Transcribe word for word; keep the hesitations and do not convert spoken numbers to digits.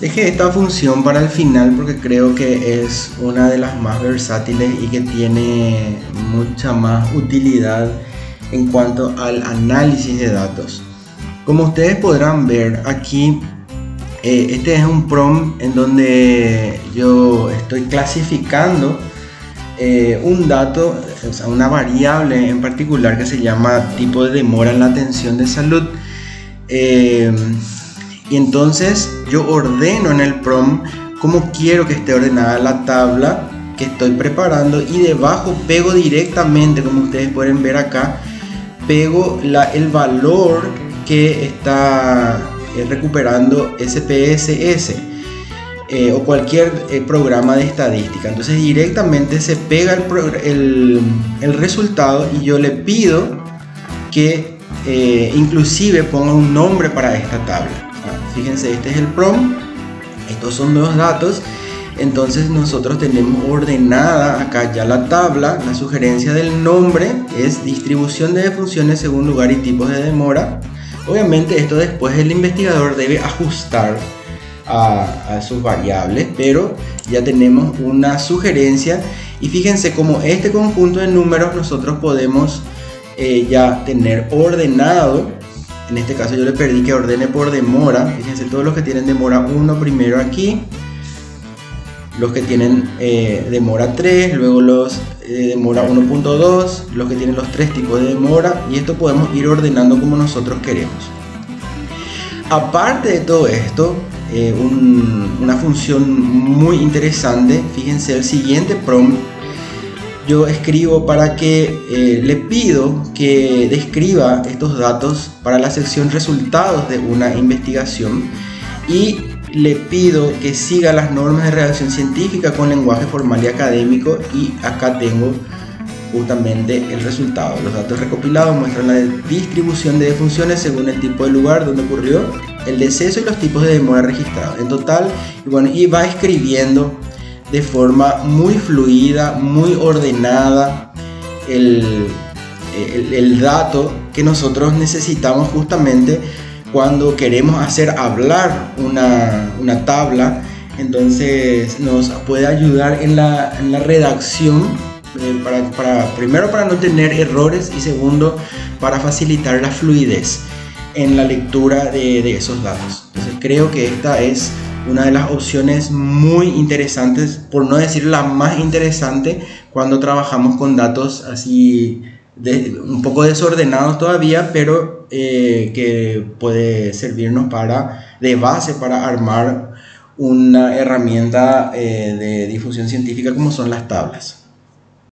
Dejé esta función para el final porque creo que es una de las más versátiles y que tiene mucha más utilidad en cuanto al análisis de datos. Como ustedes podrán ver aquí, eh, este es un prompt en donde yo estoy clasificando eh, un dato, o sea, una variable en particular que se llama tipo de demora en la atención de salud. Eh, y entonces yo ordeno en el prompt cómo quiero que esté ordenada la tabla que estoy preparando, y debajo pego directamente, como ustedes pueden ver acá, pego la, el valor que está eh, recuperando S P S S eh, o cualquier eh, programa de estadística. Entonces directamente se pega el, el, el resultado, y yo le pido que eh, inclusive ponga un nombre para esta tabla. Ah, fíjense, este es el prompt, estos son los datos. Entonces nosotros tenemos ordenada acá ya la tabla. La sugerencia del nombre es distribución de funciones según lugar y tipos de demora. Obviamente esto después el investigador debe ajustar a, a sus variables, pero ya tenemos una sugerencia. Y fíjense cómo este conjunto de números nosotros podemos eh, ya tener ordenado. En este caso yo le pedí que ordene por demora. Fíjense, todos los que tienen demora uno primero aquí, los que tienen eh, demora tres, luego los eh, demora uno punto dos, los que tienen los tres tipos de demora, y esto podemos ir ordenando como nosotros queremos. Aparte de todo esto, eh, un, una función muy interesante, fíjense el siguiente prompt, yo escribo para que eh, le pido que describa estos datos para la sección resultados de una investigación, y le pido que siga las normas de redacción científica con lenguaje formal y académico, y acá tengo justamente el resultado. Los datos recopilados muestran la distribución de funciones según el tipo de lugar donde ocurrió el deceso y los tipos de demora registrados en total. Y bueno, y va escribiendo de forma muy fluida, muy ordenada el, el, el dato que nosotros necesitamos justamente cuando queremos hacer hablar una, una tabla. Entonces nos puede ayudar en la, en la redacción, eh, para, para, primero para no tener errores, y segundo para facilitar la fluidez en la lectura de, de esos datos. Entonces creo que esta es una de las opciones muy interesantes, por no decir la más interesante, cuando trabajamos con datos así de, un poco desordenados todavía, pero Eh, que puede servirnos para, de base para armar una herramienta eh, de difusión científica como son las tablas.